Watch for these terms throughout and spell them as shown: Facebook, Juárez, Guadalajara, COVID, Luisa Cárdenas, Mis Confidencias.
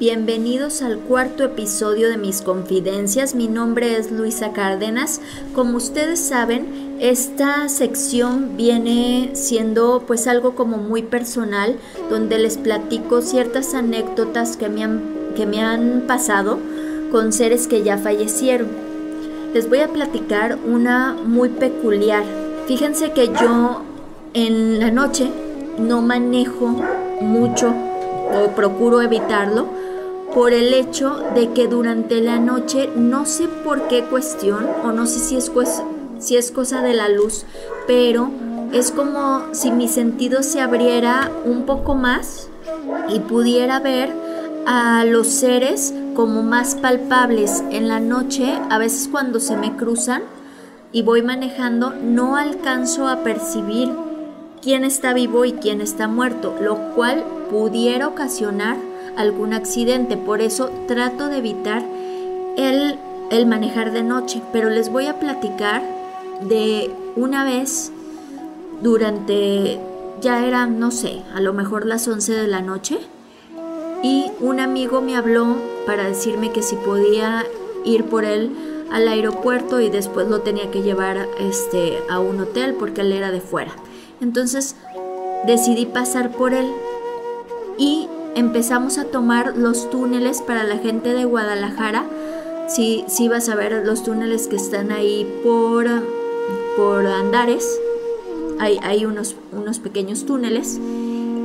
Bienvenidos al cuarto episodio de Mis Confidencias. Mi nombre es Luisa Cárdenas. Como ustedes saben, esta sección viene siendo pues algo como muy personal, donde les platico ciertas anécdotas que me han pasado con seres que ya fallecieron. Les voy a platicar una muy peculiar. Fíjense que yo en la noche no manejo mucho o procuro evitarlo por el hecho de que durante la noche, no sé por qué cuestión, o no sé si es cosa de la luz, pero es como si mi sentido se abriera un poco más y pudiera ver a los seres como más palpables. En la noche, a veces cuando se me cruzan y voy manejando, no alcanzo a percibir quién está vivo y quién está muerto, lo cual pudiera ocasionar algún accidente. Por eso trato de evitar el manejar de noche, pero les voy a platicar de una vez durante, ya eran, no sé, a lo mejor las 11 de la noche, y un amigo me habló para decirme que si podía ir por él al aeropuerto y después lo tenía que llevar a un hotel porque él era de fuera. Entonces decidí pasar por él y empezamos a tomar los túneles. Para la gente de Guadalajara, sí vas a ver los túneles que están ahí por Andares. Hay unos pequeños túneles.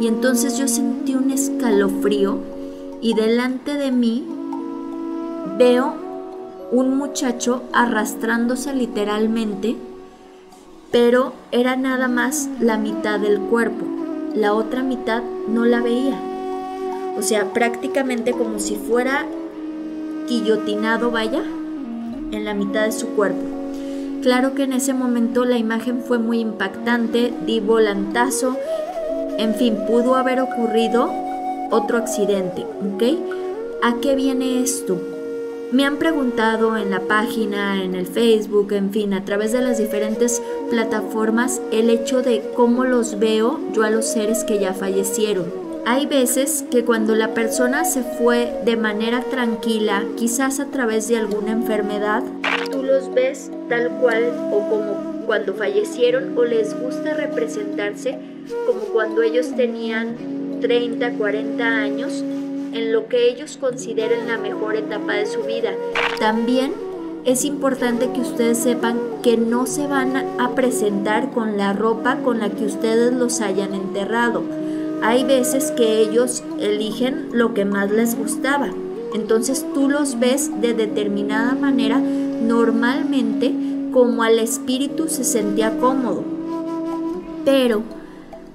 Y entonces yo sentí un escalofrío y delante de mí veo un muchacho arrastrándose literalmente, pero era nada más la mitad del cuerpo, la otra mitad no la veía. O sea, prácticamente como si fuera guillotinado, vaya, en la mitad de su cuerpo. Claro que en ese momento la imagen fue muy impactante, di volantazo, en fin, pudo haber ocurrido otro accidente, ¿ok? ¿A qué viene esto? Me han preguntado en la página, en el Facebook, en fin, a través de las diferentes plataformas, el hecho de cómo los veo yo a los seres que ya fallecieron. Hay veces que cuando la persona se fue de manera tranquila, quizás a través de alguna enfermedad, tú los ves tal cual o como cuando fallecieron, o les gusta representarse como cuando ellos tenían 30, 40 años, en lo que ellos consideren la mejor etapa de su vida. También es importante que ustedes sepan que no se van a presentar con la ropa con la que ustedes los hayan enterrado. Hay veces que ellos eligen lo que más les gustaba. Entonces tú los ves de determinada manera, normalmente como al espíritu se sentía cómodo. Pero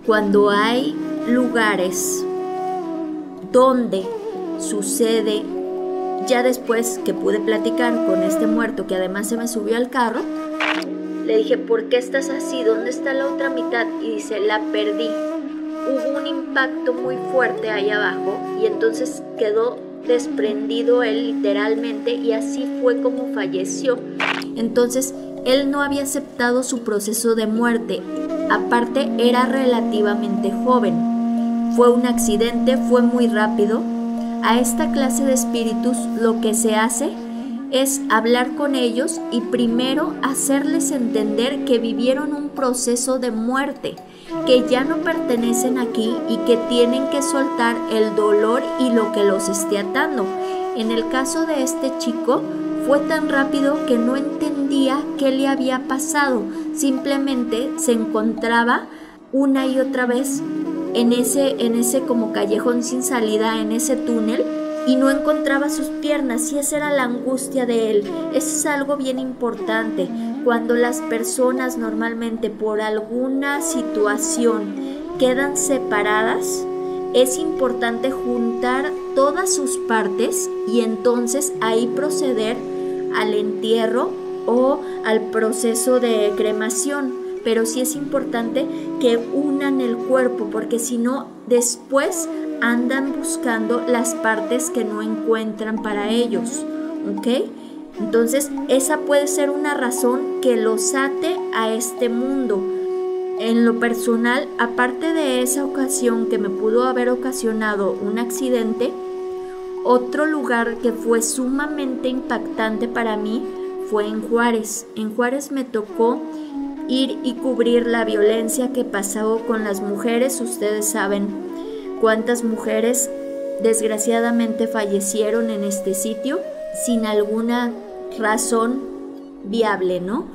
cuando hay lugares donde sucede, ya después que pude platicar con este muerto que además se me subió al carro, le dije, ¿por qué estás así? ¿Dónde está la otra mitad? Y dice, la perdí. Hubo un impacto muy fuerte ahí abajo y entonces quedó desprendido él literalmente, y así fue como falleció. Entonces él no había aceptado su proceso de muerte, aparte era relativamente joven. Fue un accidente, fue muy rápido. A esta clase de espíritus lo que se hace es hablar con ellos y primero hacerles entender que vivieron un proceso de muerte, que ya no pertenecen aquí y que tienen que soltar el dolor y lo que los esté atando. En el caso de este chico, fue tan rápido que no entendía qué le había pasado. Simplemente se encontraba una y otra vez en ese como callejón sin salida, en ese túnel, y no encontraba sus piernas, y esa era la angustia de él. Eso es algo bien importante. Cuando las personas normalmente por alguna situación quedan separadas, es importante juntar todas sus partes y entonces ahí proceder al entierro o al proceso de cremación. Pero sí es importante que unan el cuerpo, porque si no, después andan buscando las partes que no encuentran para ellos, ¿ok? Entonces esa puede ser una razón que los ate a este mundo. En lo personal, aparte de esa ocasión que me pudo haber ocasionado un accidente, Otro lugar que fue sumamente impactante para mí fue en Juárez. En Juárez me tocó ir y cubrir la violencia que pasaba con las mujeres. Ustedes saben cuántas mujeres desgraciadamente fallecieron en este sitio sin alguna razón viable, ¿no?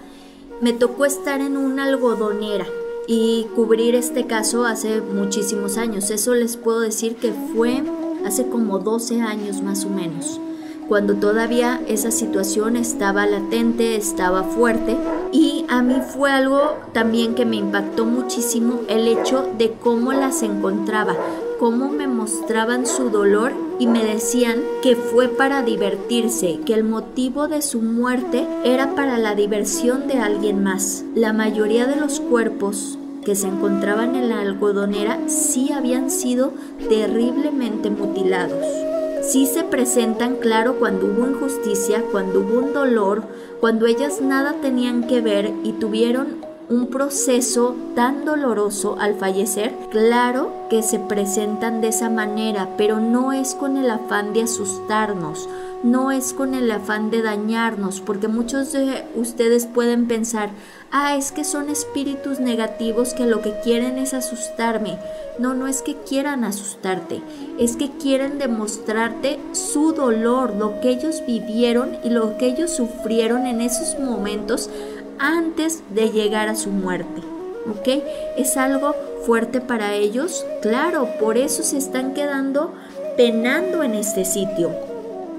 Me tocó estar en una algodonera y cubrir este caso hace muchísimos años. Eso les puedo decir que fue hace como 12 años más o menos, cuando todavía esa situación estaba latente, estaba fuerte, y a mí fue algo también que me impactó muchísimo el hecho de cómo las encontraba, cómo me mostraban su dolor y me decían que fue para divertirse, que el motivo de su muerte era para la diversión de alguien más. La mayoría de los cuerpos que se encontraban en la algodonera sí habían sido terriblemente mutilados. Sí se presentan, claro, cuando hubo injusticia, cuando hubo un dolor, cuando ellas nada tenían que ver y tuvieron un proceso tan doloroso al fallecer, claro que se presentan de esa manera, pero no es con el afán de asustarnos, no es con el afán de dañarnos, porque muchos de ustedes pueden pensar, ah, es que son espíritus negativos que lo que quieren es asustarme. No, no es que quieran asustarte, es que quieren demostrarte su dolor, lo que ellos vivieron y lo que ellos sufrieron en esos momentos antes de llegar a su muerte, ¿ok? Es algo fuerte para ellos, claro, por eso se están quedando penando en este sitio,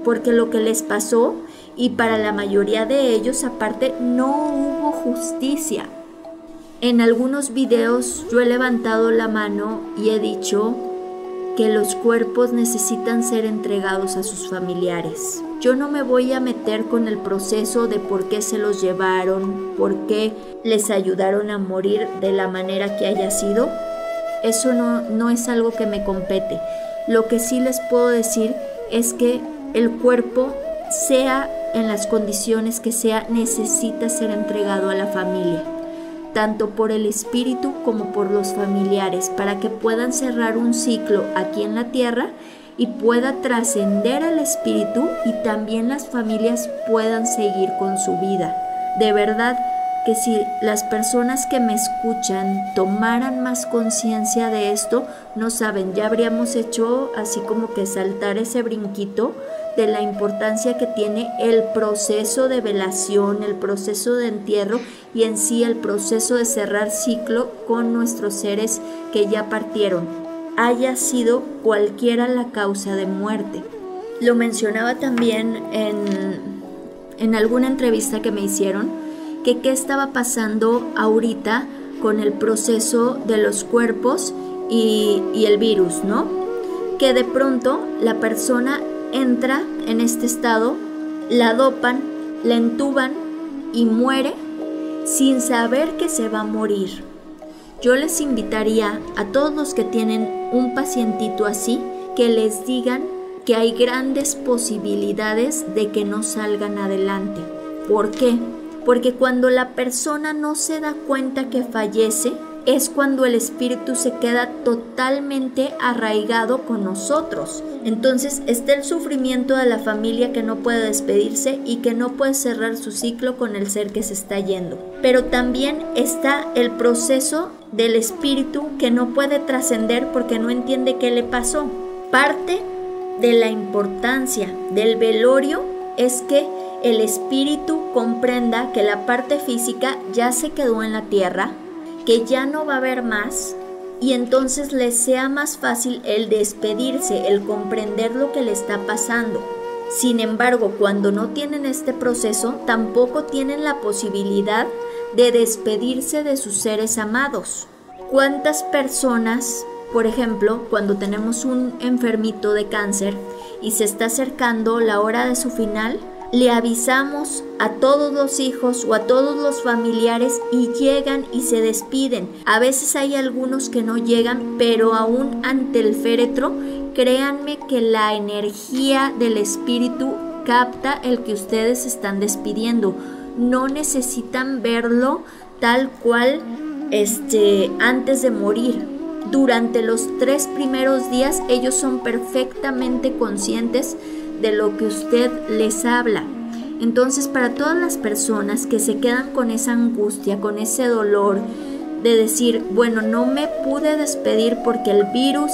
porque lo que les pasó, y para la mayoría de ellos aparte no hubo justicia. En algunos videos yo he levantado la mano y he dicho que los cuerpos necesitan ser entregados a sus familiares. Yo no me voy a meter con el proceso de por qué se los llevaron, por qué les ayudaron a morir de la manera que haya sido. Eso no es algo que me compete. Lo que sí les puedo decir es que el cuerpo, sea en las condiciones que sea, necesita ser entregado a la familia, tanto por el espíritu como por los familiares, para que puedan cerrar un ciclo aquí en la tierra y pueda trascender al espíritu y también las familias puedan seguir con su vida. De verdad que si las personas que me escuchan tomaran más conciencia de esto, no saben, ya habríamos hecho así como que saltar ese brinquito de la importancia que tiene el proceso de velación, el proceso de entierro y en sí el proceso de cerrar ciclo con nuestros seres que ya partieron, haya sido cualquiera la causa de muerte. Lo mencionaba también en alguna entrevista que me hicieron, que qué estaba pasando ahorita con el proceso de los cuerpos y el virus, ¿no? Que de pronto la persona entra en este estado, la dopan, la entuban y muere sin saber que se va a morir. Yo les invitaría a todos los que tienen un pacientito así, que les digan que hay grandes posibilidades de que no salgan adelante. ¿Por qué? Porque cuando la persona no se da cuenta que fallece, es cuando el espíritu se queda totalmente arraigado con nosotros. Entonces está el sufrimiento de la familia que no puede despedirse y que no puede cerrar su ciclo con el ser que se está yendo. Pero también está el proceso del espíritu que no puede trascender porque no entiende qué le pasó. Parte de la importancia del velorio es que el espíritu comprenda que la parte física ya se quedó en la tierra, que ya no va a haber más, y entonces les sea más fácil el despedirse, el comprender lo que le está pasando. Sin embargo, cuando no tienen este proceso, tampoco tienen la posibilidad de despedirse de sus seres amados. ¿Cuántas personas, por ejemplo, cuando tenemos un enfermito de cáncer y se está acercando la hora de su final, le avisamos a todos los hijos o a todos los familiares y llegan y se despiden? A veces hay algunos que no llegan, pero aún ante el féretro, créanme que la energía del espíritu capta el que ustedes están despidiendo. No necesitan verlo tal cual antes de morir. Durante los 3 primeros días ellos son perfectamente conscientes de de lo que usted les habla. Entonces, para todas las personas que se quedan con esa angustia, con ese dolor de decir, bueno, no me pude despedir porque el virus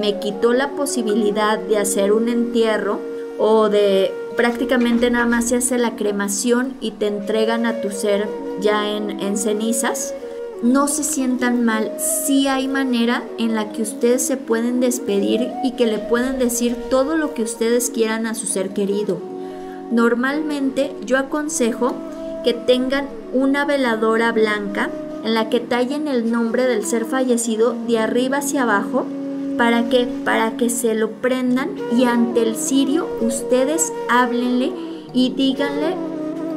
me quitó la posibilidad de hacer un entierro, o de prácticamente nada más se hace la cremación y te entregan a tu ser ya en cenizas, no se sientan mal. Sí hay manera en la que ustedes se pueden despedir y que le pueden decir todo lo que ustedes quieran a su ser querido. Normalmente yo aconsejo que tengan una veladora blanca en la que tallen el nombre del ser fallecido de arriba hacia abajo. ¿Para qué? Para que se lo prendan y ante el cirio ustedes háblenle y díganle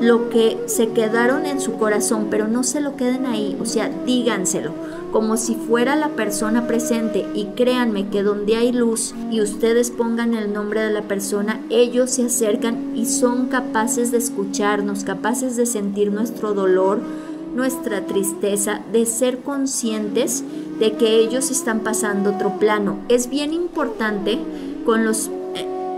lo que se quedaron en su corazón, pero no se lo queden ahí, o sea, díganselo como si fuera la persona presente, y créanme que donde hay luz y ustedes pongan el nombre de la persona, ellos se acercan y son capaces de escucharnos, capaces de sentir nuestro dolor, nuestra tristeza, de ser conscientes de que ellos están pasando otro plano. Es bien importante con los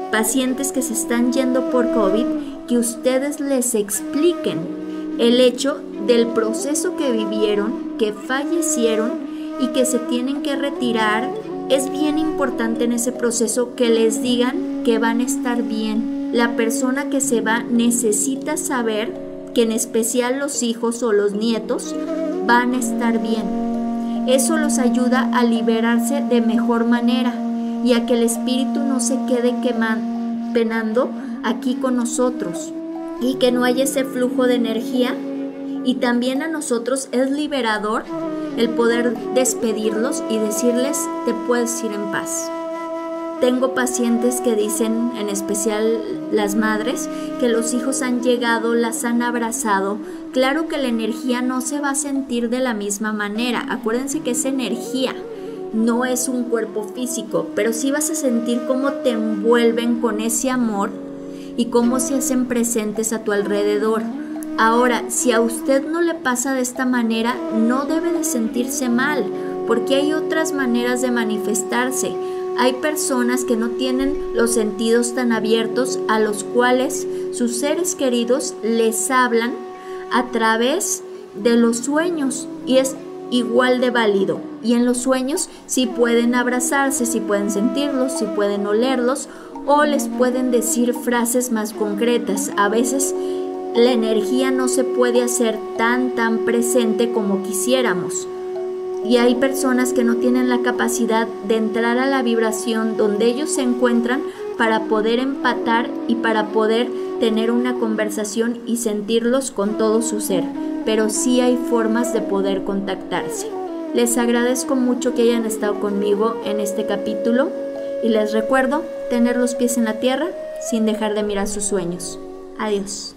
pacientes que se están yendo por COVID que ustedes les expliquen el hecho del proceso que vivieron, que fallecieron y que se tienen que retirar. Es bien importante en ese proceso que les digan que van a estar bien. La persona que se va necesita saber que en especial los hijos o los nietos van a estar bien. Eso los ayuda a liberarse de mejor manera y a que el espíritu no se quede penando aquí con nosotros, y que no haya ese flujo de energía. Y también a nosotros es liberador el poder despedirlos y decirles, te puedes ir en paz. Tengo pacientes que dicen, en especial las madres, que los hijos han llegado, las han abrazado. Claro que la energía no se va a sentir de la misma manera. Acuérdense que es energía, no es un cuerpo físico, pero sí vas a sentir cómo te envuelven con ese amor y cómo se hacen presentes a tu alrededor. Ahora, si a usted no le pasa de esta manera, no debe de sentirse mal, porque hay otras maneras de manifestarse. Hay personas que no tienen los sentidos tan abiertos, a los cuales sus seres queridos les hablan a través de los sueños, y es igual de válido. Y en los sueños sí pueden abrazarse, sí pueden sentirlos, sí pueden olerlos, o les pueden decir frases más concretas. A veces la energía no se puede hacer tan presente como quisiéramos. Y hay personas que no tienen la capacidad de entrar a la vibración donde ellos se encuentran para poder empatar y para poder tener una conversación y sentirlos con todo su ser. Pero sí hay formas de poder contactarse. Les agradezco mucho que hayan estado conmigo en este capítulo y les recuerdo tener los pies en la tierra sin dejar de mirar sus sueños. Adiós.